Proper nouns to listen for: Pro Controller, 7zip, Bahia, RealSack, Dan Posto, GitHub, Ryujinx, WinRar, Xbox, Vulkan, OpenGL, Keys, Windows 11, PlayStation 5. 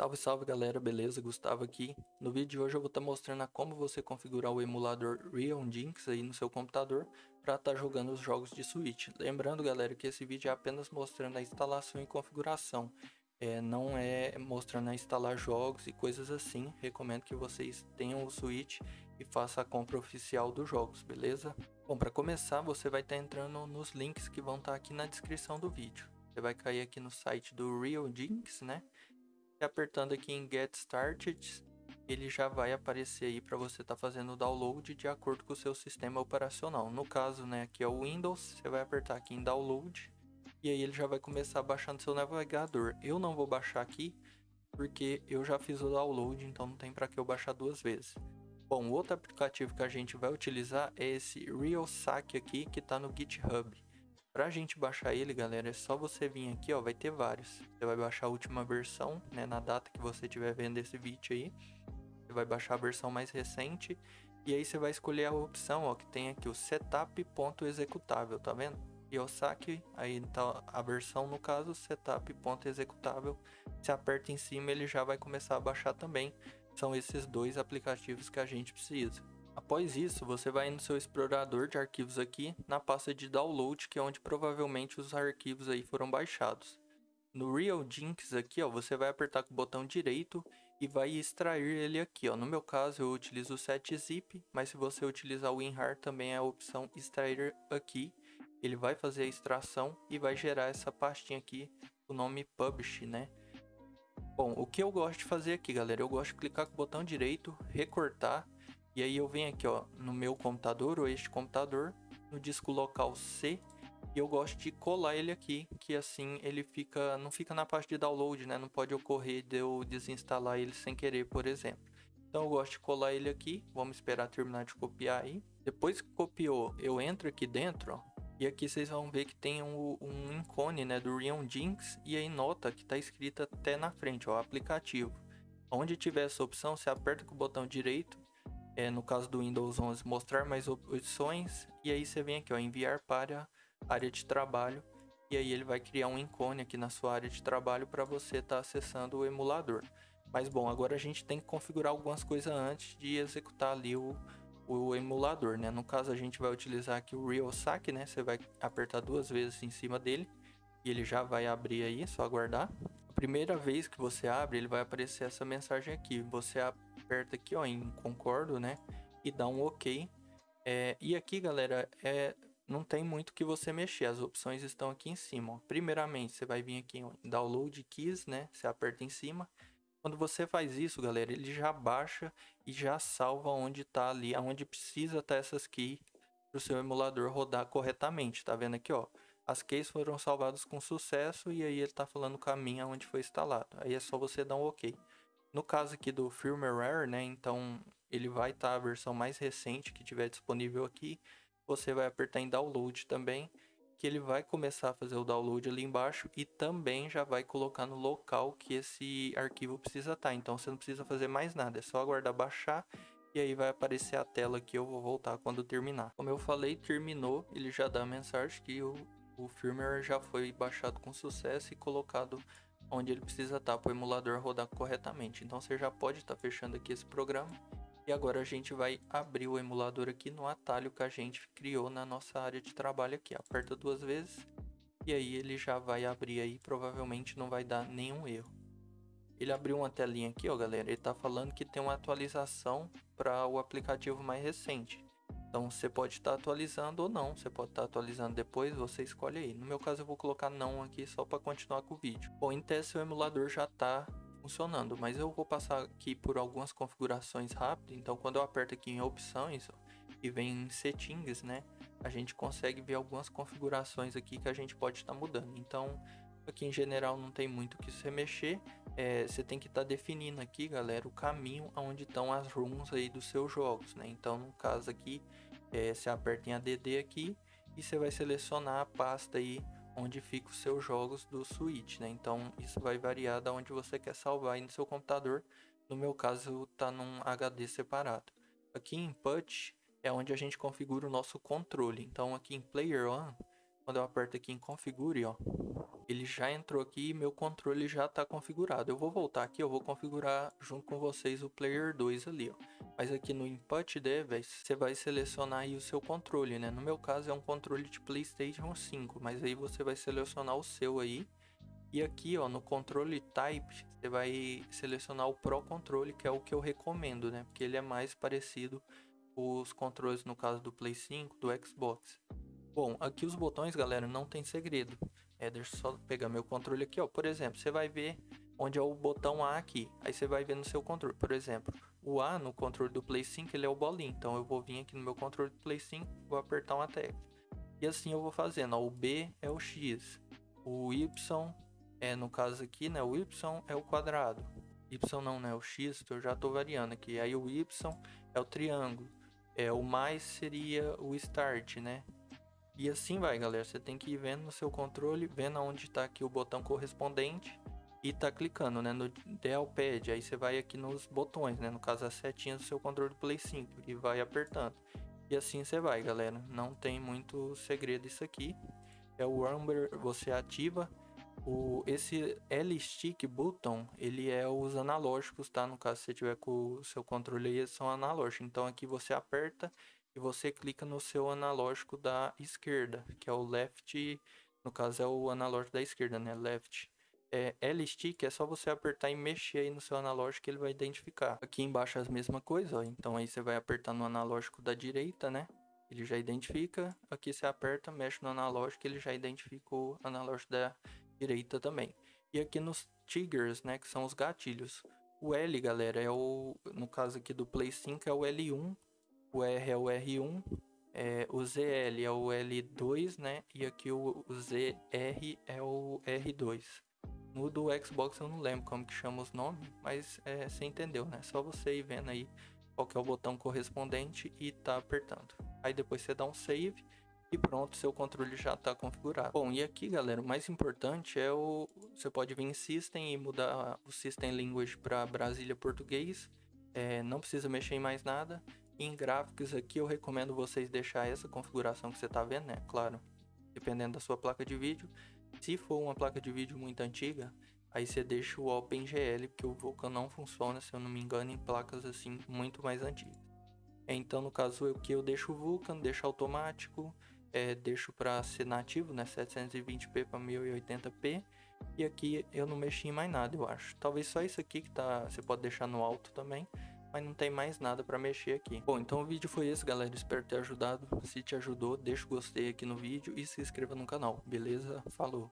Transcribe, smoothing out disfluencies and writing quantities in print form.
Salve, salve galera, beleza? Gustavo aqui. No vídeo de hoje eu vou estar mostrando como você configurar o emulador Ryujinx aí no seu computador para estar jogando os jogos de Switch. Lembrando galera que esse vídeo é apenas mostrando a instalação e configuração, não é mostrando a instalar jogos e coisas assim. Recomendo que vocês tenham o Switch e façam a compra oficial dos jogos, beleza? Bom, para começar você vai estar entrando nos links que vão estar aqui na descrição do vídeo. Você vai cair aqui no site do Ryujinx, né? Apertando aqui em Get Started, ele já vai aparecer aí para você estar fazendo o download de acordo com o seu sistema operacional. No caso, né, aqui é o Windows, você vai apertar aqui em Download e aí ele já vai começar baixando seu navegador. Eu não vou baixar aqui porque eu já fiz o download, então não tem para que eu baixar duas vezes. Bom, o outro aplicativo que a gente vai utilizar é esse RealSack aqui que está no GitHub. Pra gente baixar ele, galera, é só você vir aqui, ó, vai ter vários. Você vai baixar a última versão, né, na data que você estiver vendo esse vídeo aí. Você vai baixar a versão mais recente e aí você vai escolher a opção, ó, que tem aqui o setup.executável, tá vendo? E o saque, aí tá a versão, no caso, setup.executável. Você aperta em cima, ele já vai começar a baixar também. São esses dois aplicativos que a gente precisa. Após isso, você vai no seu explorador de arquivos aqui, na pasta de download, que é onde provavelmente os arquivos aí foram baixados. No Ryujinx aqui, ó, você vai apertar com o botão direito e vai extrair ele aqui, ó. No meu caso, eu utilizo o 7zip, mas se você utilizar o WinRar também é a opção extrair aqui. Ele vai fazer a extração e vai gerar essa pastinha aqui, o nome Publish, né? Bom, o que eu gosto de fazer aqui, galera, eu gosto de clicar com o botão direito, recortar. E aí eu venho aqui, ó, no meu computador, ou este computador, no disco local C, e eu gosto de colar ele aqui, que assim ele fica, não fica na parte de download, né? Não pode ocorrer de eu desinstalar ele sem querer, por exemplo. Então eu gosto de colar ele aqui, vamos esperar terminar de copiar aí. Depois que copiou, eu entro aqui dentro, ó, e aqui vocês vão ver que tem um ícone, né, do Ryujinx, e aí nota que tá escrita até na frente, ó, aplicativo. Onde tiver essa opção, você aperta com o botão direito, no caso do Windows 11, mostrar mais opções, e aí você vem aqui, ó, enviar para a área de trabalho, e aí ele vai criar um ícone aqui na sua área de trabalho para você estar acessando o emulador. Mas bom, agora a gente tem que configurar algumas coisas antes de executar ali o emulador, né? No caso a gente vai utilizar aqui o RealSack, né? Você vai apertar duas vezes em cima dele e ele já vai abrir aí, só aguardar. A primeira vez que você abre, ele vai aparecer essa mensagem aqui, você aperta aqui, ó, em concordo, né, e dá um ok. E aqui galera, não tem muito que você mexer, as opções estão aqui em cima, ó. Primeiramente você vai vir aqui, ó, em download keys, né, você aperta em cima. Quando você faz isso galera, ele já baixa e já salva onde tá ali, aonde precisa estar essas keys para o seu emulador rodar corretamente, tá vendo aqui, ó, as keys foram salvadas com sucesso e aí ele tá falando o caminho aonde foi instalado, aí é só você dar um ok. No caso aqui do WinRar, né, então ele vai estar a versão mais recente que tiver disponível aqui. Você vai apertar em download também, que ele vai começar a fazer o download ali embaixo e também já vai colocar no local que esse arquivo precisa estar. Então você não precisa fazer mais nada, é só aguardar baixar e aí vai aparecer a tela aqui. Eu vou voltar quando terminar. Como eu falei, terminou, ele já dá a mensagem que o WinRar já foi baixado com sucesso e colocado onde ele precisa estar para o emulador rodar corretamente. Então você já pode estar fechando aqui esse programa. E agora a gente vai abrir o emulador aqui no atalho que a gente criou na nossa área de trabalho aqui. Aperta duas vezes e aí ele já vai abrir aí, provavelmente não vai dar nenhum erro. Ele abriu uma telinha aqui, ó galera, ele está falando que tem uma atualização para o aplicativo mais recente. Então você pode estar atualizando ou não, você pode estar atualizando depois, você escolhe aí. No meu caso eu vou colocar não aqui só para continuar com o vídeo. Bom, em teste o emulador já está funcionando, mas eu vou passar aqui por algumas configurações rápidas. Então quando eu aperto aqui em opções, ó, e vem em settings, né, a gente consegue ver algumas configurações aqui que a gente pode estar mudando. Então aqui em general não tem muito o que você mexer, você tem que estar definindo aqui galera o caminho aonde estão as ROMs aí dos seus jogos, né? Então no caso aqui você aperta em add aqui e você vai selecionar a pasta aí onde fica os seus jogos do Switch, né? Então isso vai variar da onde você quer salvar aí no seu computador. No meu caso tá num HD separado. Aqui em Input é onde a gente configura o nosso controle. Então aqui em Player One, Quando eu aperto aqui em configure, ó, ele já entrou aqui e meu controle já está configurado. Eu vou voltar aqui, eu vou configurar junto com vocês o Player 2 ali, ó. Mas aqui no Input Device, você vai selecionar aí o seu controle, né? No meu caso é um controle de PlayStation 5, mas aí você vai selecionar o seu aí. E aqui, ó, no controle Type, você vai selecionar o Pro Controller, que é o que eu recomendo, né? Porque ele é mais parecido com os controles, no caso do Play 5, do Xbox. Bom, aqui os botões, galera, não tem segredo. É, deixa eu só pegar meu controle aqui, ó. Por exemplo, você vai ver onde é o botão A aqui. Aí você vai ver no seu controle. Por exemplo, o A no controle do Play 5, ele é o bolinho. Então eu vou vir aqui no meu controle do Play 5, vou apertar uma tecla. E assim eu vou fazendo, ó. O B é o X. O Y é, no caso aqui, né? O Y é o quadrado. Y não, né? O X, eu já tô variando aqui. Aí o Y é o triângulo. É, o mais seria o Start, né? E assim vai, galera, você tem que ir vendo no seu controle, vendo onde está aqui o botão correspondente e tá clicando, né, no Dialpad. Aí você vai aqui nos botões, né, no caso a setinha do seu controle do Play 5 e vai apertando. E assim você vai, galera, não tem muito segredo isso aqui. É o Rumble, você ativa, esse L-Stick Button, ele é os analógicos, tá, no caso você tiver com o seu controle aí, eles são analógicos, então aqui você aperta. E você clica no seu analógico da esquerda, que é o left, no caso é o analógico da esquerda, né? Left. É, L-Stick é só você apertar e mexer aí no seu analógico que ele vai identificar. Aqui embaixo é a mesma coisa, ó. Então aí você vai apertar no analógico da direita, né? Ele já identifica. Aqui você aperta, mexe no analógico, ele já identifica o analógico da direita também. E aqui nos triggers, né? Que são os gatilhos. O L, galera, é o, no caso aqui do Play 5, é o L1. O R é o R1, o ZL é o L2, né? E aqui o ZR é o R2. No do Xbox eu não lembro como que chama os nomes, mas você entendeu, né? Só você ir vendo aí qual que é o botão correspondente e tá apertando. Aí depois você dá um save e pronto, seu controle já tá configurado. Bom, e aqui, galera, o mais importante é você pode vir em System e mudar o System Language para Brasília Português. Não precisa mexer em mais nada. Em gráficos aqui eu recomendo vocês deixar essa configuração que você está vendo, né? Claro, dependendo da sua placa de vídeo. Se for uma placa de vídeo muito antiga, aí você deixa o OpenGL, porque o Vulkan não funciona, se eu não me engano, em placas assim muito mais antigas. Então no caso aqui eu deixo o Vulkan, deixo automático, deixo para ser nativo, né? 720p para 1080p. E aqui eu não mexi em mais nada, eu acho. Talvez só isso aqui que tá, você pode deixar no alto também. Mas não tem mais nada para mexer aqui. Bom, então o vídeo foi esse, galera. Espero ter ajudado. Se te ajudou, deixa o gostei aqui no vídeo e se inscreva no canal, beleza? Falou!